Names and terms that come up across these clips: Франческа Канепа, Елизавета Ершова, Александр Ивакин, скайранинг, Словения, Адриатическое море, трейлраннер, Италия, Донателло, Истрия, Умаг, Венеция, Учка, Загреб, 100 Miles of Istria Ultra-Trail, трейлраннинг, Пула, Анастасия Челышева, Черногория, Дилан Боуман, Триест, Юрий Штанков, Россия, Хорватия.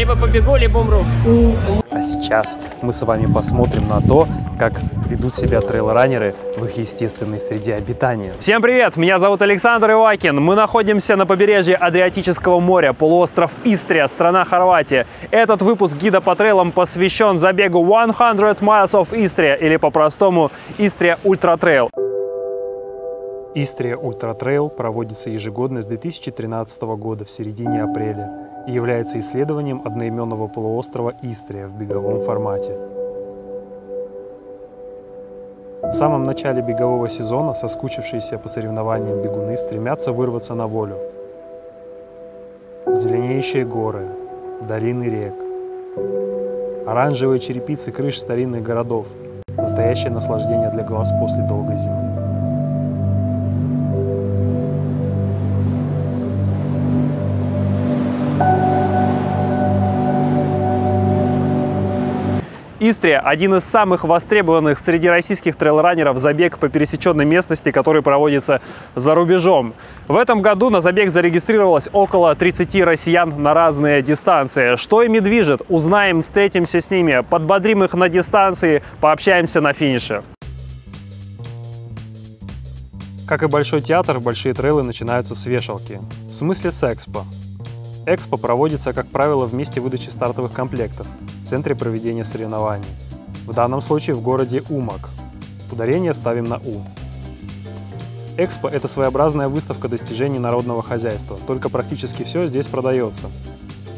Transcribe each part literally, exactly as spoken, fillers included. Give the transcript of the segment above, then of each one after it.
Либо побегу, либо умру. А сейчас мы с вами посмотрим на то, как ведут себя трейлранеры в их естественной среде обитания. Всем привет! Меня зовут Александр Ивакин. Мы находимся на побережье Адриатического моря, полуостров Истрия, страна Хорватия. Этот выпуск гида по трейлам посвящен забегу сто Miles of Istria, или по-простому Istria Ultra-Trail. Истрия Ультратрейл проводится ежегодно с две тысячи тринадцатого года в середине апреля и является исследованием одноименного полуострова Истрия в беговом формате. В самом начале бегового сезона соскучившиеся по соревнованиям бегуны стремятся вырваться на волю. Зеленеющие горы, долины рек, оранжевые черепицы крыш старинных городов – настоящее наслаждение для глаз после долгой зимы. Истрия – один из самых востребованных среди российских трейлранеров забег по пересеченной местности, который проводится за рубежом. В этом году на забег зарегистрировалось около тридцати россиян на разные дистанции. Что ими движет? Узнаем, встретимся с ними, подбодрим их на дистанции, пообщаемся на финише. Как и большой театр, большие трейлы начинаются с вешалки. В смысле с экспо. Экспо проводится, как правило, в месте выдачи стартовых комплектов, в центре проведения соревнований. В данном случае в городе Умаг. Ударение ставим на «У». Экспо – это своеобразная выставка достижений народного хозяйства, только практически все здесь продается.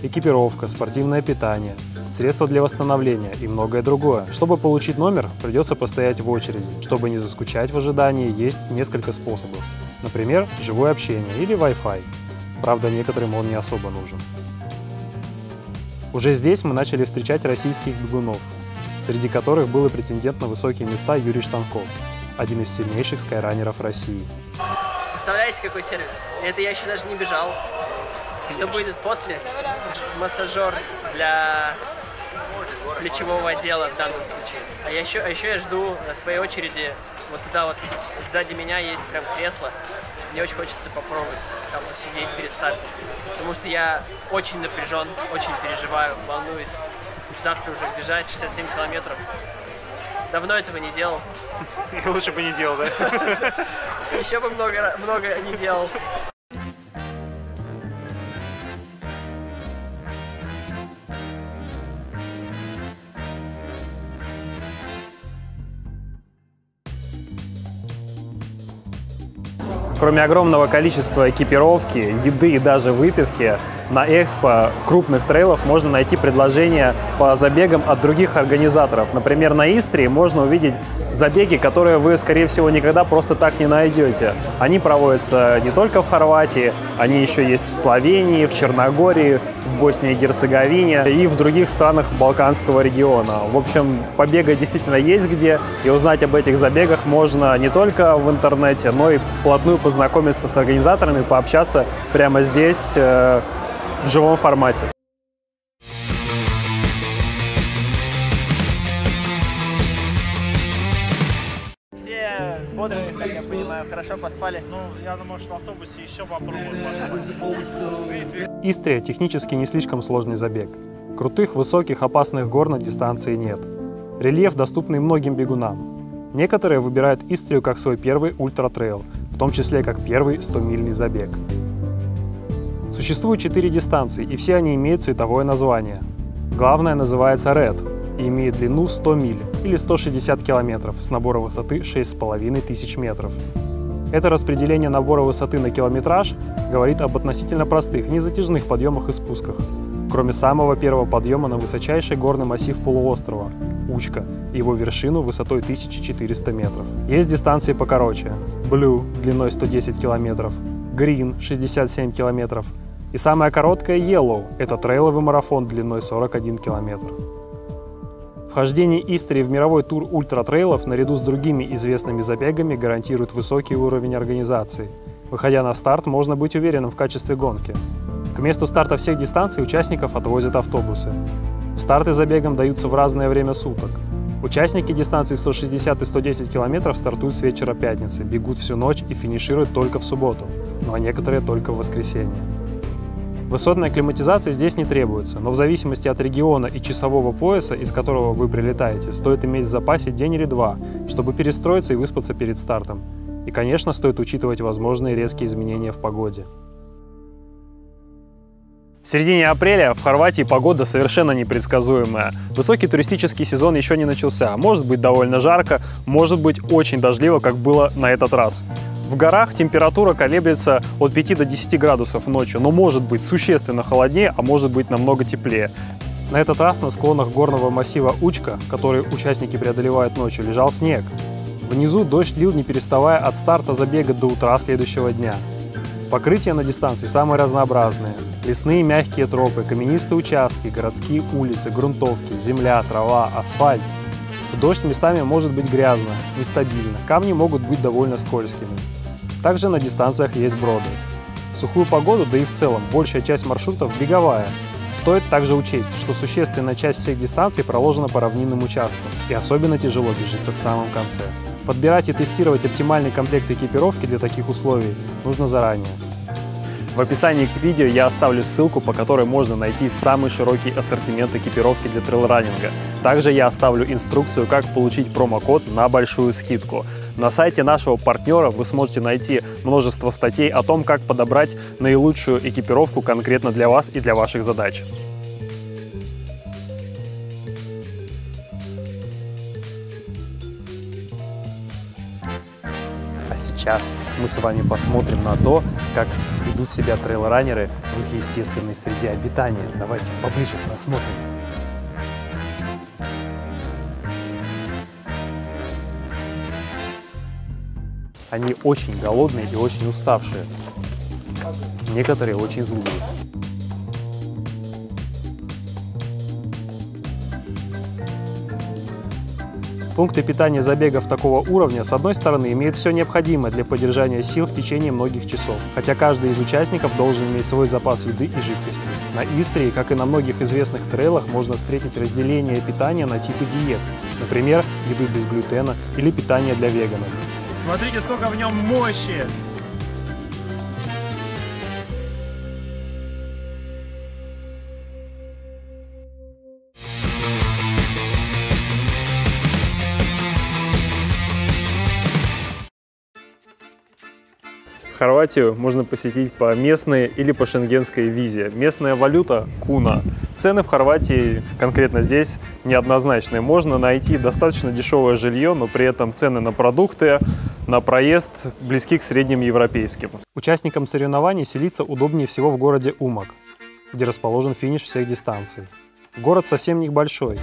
Экипировка, спортивное питание, средства для восстановления и многое другое. Чтобы получить номер, придется постоять в очереди. Чтобы не заскучать в ожидании, есть несколько способов. Например, живое общение или Wi-Fi. Правда, некоторым он не особо нужен. Уже здесь мы начали встречать российских бегунов, среди которых был и претендент на высокие места Юрий Штанков, один из сильнейших скайранеров России. Представляете, какой сервис? Это я еще даже не бежал. Что будет после? Массажер для плечевого отдела в данном случае. А я еще, а еще я жду на своей очереди. Вот туда вот сзади меня есть прям кресло. Мне очень хочется попробовать там сидеть перед стартом, потому что я очень напряжен, очень переживаю, волнуюсь. Завтра уже бежать шестьдесят семь километров. Давно этого не делал. И лучше бы не делал, да? Еще бы много, много не делал. Кроме огромного количества экипировки, еды и даже выпивки, на экспо крупных трейлов можно найти предложения по забегам от других организаторов. Например, на Истрии можно увидеть забеги, которые вы, скорее всего, никогда просто так не найдете. Они проводятся не только в Хорватии, они еще есть в Словении, в Черногории, в Боснии и Герцеговине и в других странах Балканского региона. В общем, побегать действительно есть где, и узнать об этих забегах можно не только в интернете, но и вплотную познакомиться с организаторами, пообщаться прямо здесь, э, в живом формате. Все бодрые, как я понимаю, хорошо поспали. Ну, я думаю, что в автобусе еще попробуем поспать. Истрия технически не слишком сложный забег. Крутых, высоких, опасных гор на дистанции нет. Рельеф доступный многим бегунам. Некоторые выбирают Истрию как свой первый ультратрейл, в том числе как первый стомильный забег. Существует четыре дистанции, и все они имеют цветовое название. Главная называется Red и имеет длину сто миль, или сто шестьдесят километров, с набора высоты шесть с половиной тысяч метров. Это распределение набора высоты на километраж говорит об относительно простых, незатяжных подъемах и спусках, кроме самого первого подъема на высочайший горный массив полуострова – Учка, его вершину высотой тысяча четыреста метров. Есть дистанции покороче – Blue длиной сто десять километров, Green – шестьдесят семь километров, и самая короткая Yellow – это трейловый марафон длиной сорок один километр. Вхождение Истрии в мировой тур ультратрейлов наряду с другими известными забегами гарантирует высокий уровень организации. Выходя на старт, можно быть уверенным в качестве гонки. К месту старта всех дистанций участников отвозят автобусы. Старты забегом даются в разное время суток. Участники дистанции сто шестьдесят и сто десять километров стартуют с вечера пятницы, бегут всю ночь и финишируют только в субботу, ну а некоторые только в воскресенье. Высотная акклиматизация здесь не требуется, но в зависимости от региона и часового пояса, из которого вы прилетаете, стоит иметь в запасе день или два, чтобы перестроиться и выспаться перед стартом. И, конечно, стоит учитывать возможные резкие изменения в погоде. В середине апреля в Хорватии погода совершенно непредсказуемая. Высокий туристический сезон еще не начался. Может быть довольно жарко, может быть очень дождливо, как было на этот раз. В горах температура колеблется от пяти до десяти градусов ночью, но может быть существенно холоднее, а может быть намного теплее. На этот раз на склонах горного массива Учка, который участники преодолевают ночью, лежал снег. Внизу дождь лил, не переставая, от старта забега до утра следующего дня. Покрытия на дистанции самые разнообразные. Лесные мягкие тропы, каменистые участки, городские улицы, грунтовки, земля, трава, асфальт. В дождь местами может быть грязно, нестабильно, камни могут быть довольно скользкими. Также на дистанциях есть броды. В сухую погоду, да и в целом, большая часть маршрутов беговая. Стоит также учесть, что существенная часть всех дистанций проложена по равнинным участкам, и особенно тяжело бежится в самом конце. Подбирать и тестировать оптимальный комплект экипировки для таких условий нужно заранее. В описании к видео я оставлю ссылку, по которой можно найти самый широкий ассортимент экипировки для трейлраннинга. Также я оставлю инструкцию, как получить промокод на большую скидку. На сайте нашего партнера вы сможете найти множество статей о том, как подобрать наилучшую экипировку конкретно для вас и для ваших задач. А сейчас мы с вами посмотрим на то, как ведут себя трейлраннеры в их естественной среде обитания. Давайте поближе посмотрим. Они очень голодные и очень уставшие. Некоторые очень злые. Пункты питания забегов такого уровня, с одной стороны, имеют все необходимое для поддержания сил в течение многих часов, хотя каждый из участников должен иметь свой запас еды и жидкости. На Истрии, как и на многих известных трейлах, можно встретить разделение питания на типы диет, например, еду без глютена или питание для веганов. Смотрите, сколько в нем мощи! Хорватию можно посетить по местной или по шенгенской визе. Местная валюта – куна. Цены в Хорватии, конкретно здесь, неоднозначные. Можно найти достаточно дешевое жилье, но при этом цены на продукты, на проезд близки к средним европейским. Участникам соревнований селиться удобнее всего в городе Умаг, где расположен финиш всех дистанций. Город совсем небольшой.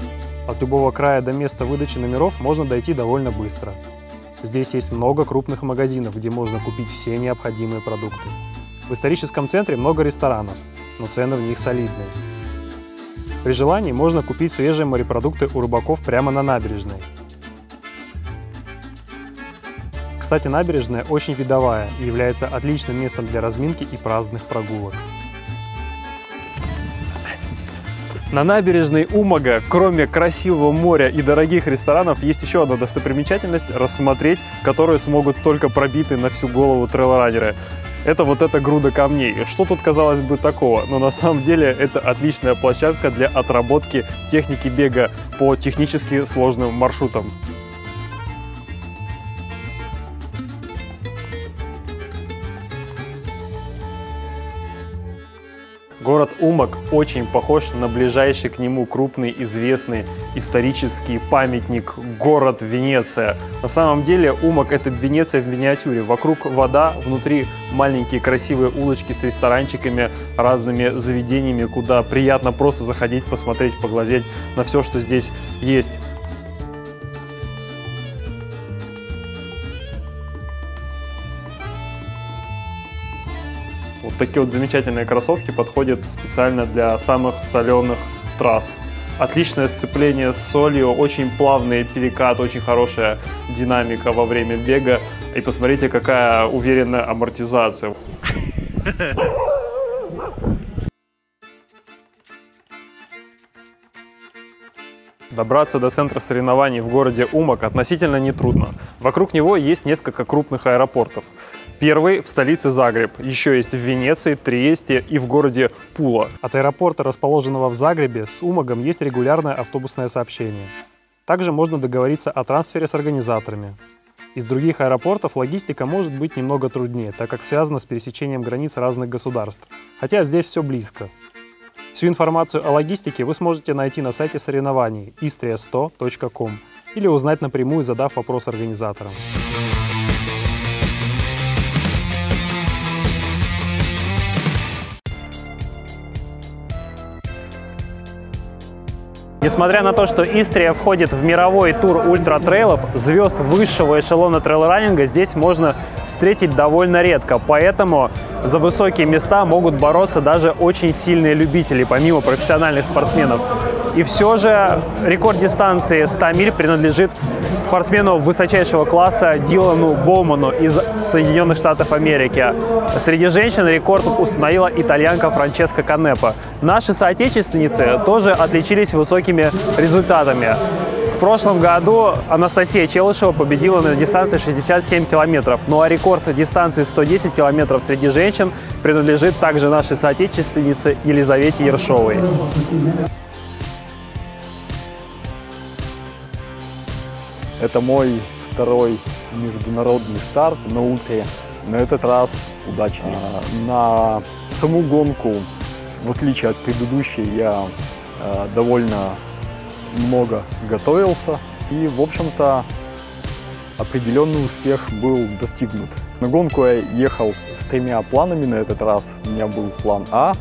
От любого края до места выдачи номеров можно дойти довольно быстро. Здесь есть много крупных магазинов, где можно купить все необходимые продукты. В историческом центре много ресторанов, но цены в них солидные. При желании можно купить свежие морепродукты у рыбаков прямо на набережной. Кстати, набережная очень видовая и является отличным местом для разминки и праздных прогулок. На набережной Умага, кроме красивого моря и дорогих ресторанов, есть еще одна достопримечательность, рассмотреть которую смогут только пробитые на всю голову трейлраннеры. Это вот эта груда камней. Что тут, казалось бы, такого? Но на самом деле это отличная площадка для отработки техники бега по технически сложным маршрутам. Город Умаг очень похож на ближайший к нему крупный известный исторический памятник – город Венеция. На самом деле Умаг – это Венеция в миниатюре. Вокруг вода, внутри маленькие красивые улочки с ресторанчиками, разными заведениями, куда приятно просто заходить, посмотреть, поглазеть на все, что здесь есть. Вот такие вот замечательные кроссовки подходят специально для самых соленых трасс. Отличное сцепление с солью, очень плавный перекат, очень хорошая динамика во время бега. И посмотрите, какая уверенная амортизация. Добраться до центра соревнований в городе Умаг относительно нетрудно. Вокруг него есть несколько крупных аэропортов. Первый в столице Загреб, еще есть в Венеции, Триесте и в городе Пула. От аэропорта, расположенного в Загребе, с Умагом есть регулярное автобусное сообщение. Также можно договориться о трансфере с организаторами. Из других аэропортов логистика может быть немного труднее, так как связана с пересечением границ разных государств. Хотя здесь все близко. Всю информацию о логистике вы сможете найти на сайте соревнований истрия сто точка ком или узнать напрямую, задав вопрос организаторам. Несмотря на то, что Истрия входит в мировой тур ультратрейлов, звезд высшего эшелона трейлраннинга здесь можно встретить довольно редко, поэтому за высокие места могут бороться даже очень сильные любители, помимо профессиональных спортсменов. И все же рекорд дистанции сто миль принадлежит спортсмену высочайшего класса Дилану Боуману из Соединенных Штатов Америки. Среди женщин рекорд установила итальянка Франческа Канепа. Наши соотечественницы тоже отличились высокими результатами. В прошлом году Анастасия Челышева победила на дистанции шестьдесят семь километров, ну а рекорд дистанции сто десять километров среди женщин принадлежит также нашей соотечественнице Елизавете Ершовой. Это мой второй международный старт на ультре, на этот раз удачный. На саму гонку, в отличие от предыдущей, я довольно много готовился и, в общем-то, определенный успех был достигнут. На гонку я ехал с тремя планами на этот раз. У меня был план А,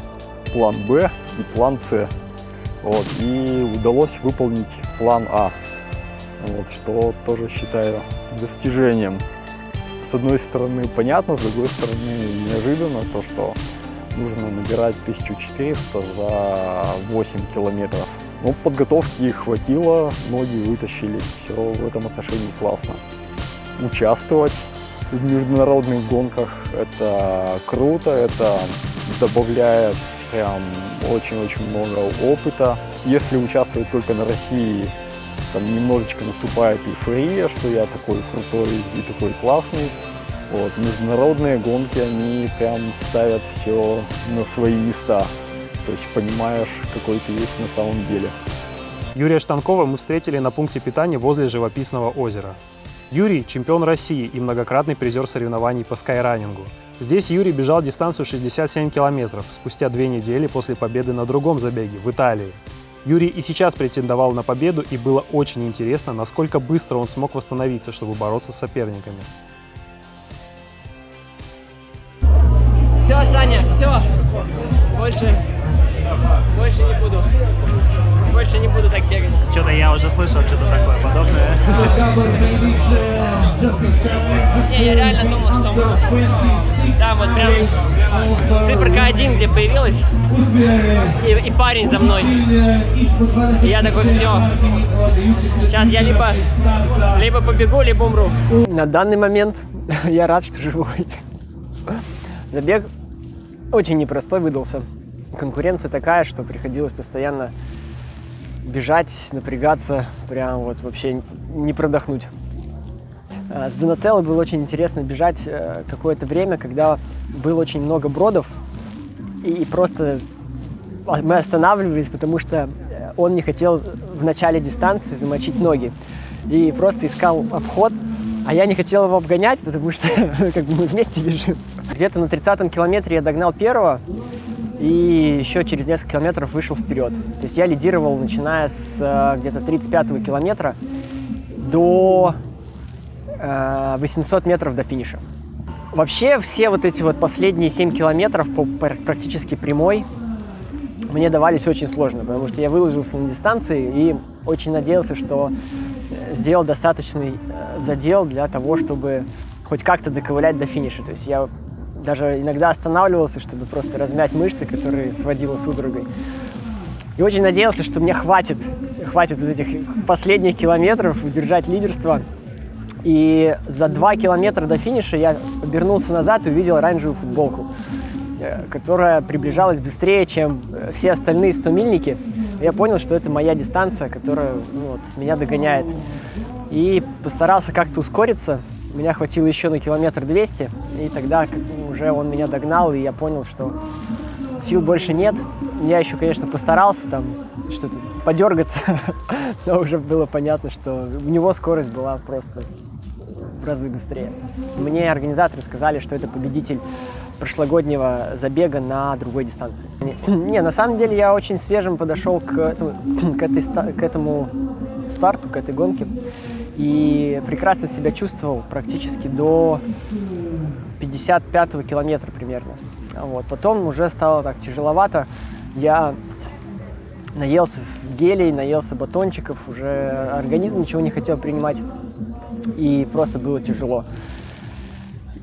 план Б и план С. Вот, и удалось выполнить план А. Вот, что тоже считаю достижением. С одной стороны понятно, с другой стороны неожиданно то, что нужно набирать тысячу четыреста за восемь километров. Но подготовки хватило, ноги вытащили, все в этом отношении классно. Участвовать в международных гонках – это круто, это добавляет прям очень-очень много опыта. Если участвовать только на России, там немножечко наступает эйфория, что я такой крутой и такой классный. Вот. Международные гонки, они прям ставят все на свои места. То есть понимаешь, какой ты есть на самом деле. Юрия Штанкова мы встретили на пункте питания возле живописного озера. Юрий – чемпион России и многократный призер соревнований по скайранингу. Здесь Юрий бежал дистанцию шестьдесят семь километров спустя две недели после победы на другом забеге в Италии. Юрий и сейчас претендовал на победу, и было очень интересно, насколько быстро он смог восстановиться, чтобы бороться с соперниками. Все, Саня, все. Больше, больше не буду. Больше не буду так бегать. Что-то я уже слышал, что-то такое подобное. Не, я реально думал, что да, вот прям циферка один, где появилась, и, и парень за мной. И я такой, все, сейчас я либо, либо побегу, либо умру. На данный момент я рад, что живой. Забег очень непростой выдался. Конкуренция такая, что приходилось постоянно бежать, напрягаться, прям вот вообще не продохнуть. С Донателло было очень интересно бежать какое-то время, когда было очень много бродов, и просто мы останавливались, потому что он не хотел в начале дистанции замочить ноги и просто искал обход, а я не хотел его обгонять, потому что как бы мы вместе бежим. Где-то на тридцатом километре я догнал первого, и еще через несколько километров вышел вперед. То есть я лидировал, начиная с где-то тридцать пятого километра до восьмисот метров до финиша. Вообще все вот эти вот последние семь километров по практически прямой мне давались очень сложно, потому что я выложился на дистанции и очень надеялся, что сделал достаточный задел для того, чтобы хоть как-то доковылять до финиша. То есть я даже иногда останавливался, чтобы просто размять мышцы, которые сводило судорогой. И очень надеялся, что мне хватит, хватит вот этих последних километров удержать лидерство. И за два километра до финиша я обернулся назад и увидел оранжевую футболку, которая приближалась быстрее, чем все остальные стомильники. Я понял, что это моя дистанция, которая ну, вот, меня догоняет. И постарался как-то ускориться. Меня хватило еще на километр двести, и тогда уже он меня догнал, и я понял, что сил больше нет. Я еще, конечно, постарался там что-то подергаться, но уже было понятно, что у него скорость была просто в разы быстрее. Мне организаторы сказали, что это победитель прошлогоднего забега на другой дистанции. Не, на самом деле я очень свежим подошел к этому, к этой, к этому старту, к этой гонке. И прекрасно себя чувствовал практически до пятьдесят пятого километра примерно. Вот. Потом уже стало так тяжеловато. Я наелся гелей, наелся батончиков, уже организм ничего не хотел принимать. И просто было тяжело.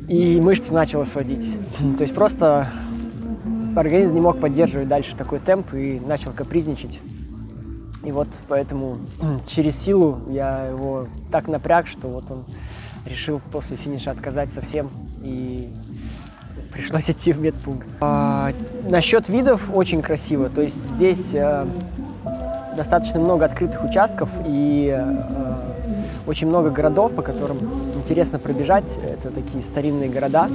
И мышцы начало сводить. То есть просто организм не мог поддерживать дальше такой темп и начал капризничать. И вот поэтому через силу я его так напряг, что вот он решил после финиша отказать совсем, и пришлось идти в медпункт. А, насчет видов очень красиво, то есть здесь а, достаточно много открытых участков и а, очень много городов, по которым интересно пробежать, это такие старинные города.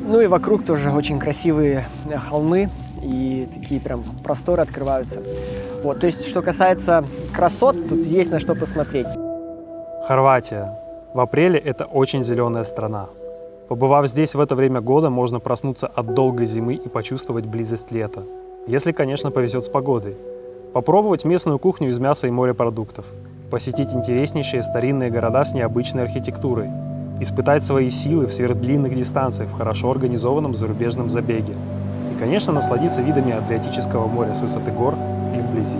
Ну и вокруг тоже очень красивые холмы, и такие прям просторы открываются. Вот, то есть, что касается красот, тут есть на что посмотреть. Хорватия. В апреле это очень зеленая страна. Побывав здесь в это время года, можно проснуться от долгой зимы и почувствовать близость лета. Если, конечно, повезет с погодой. Попробовать местную кухню из мяса и морепродуктов. Посетить интереснейшие старинные города с необычной архитектурой. Испытать свои силы в сверхдлинных дистанциях в хорошо организованном зарубежном забеге. И, конечно, насладиться видами Адриатического моря с высоты гор и вблизи.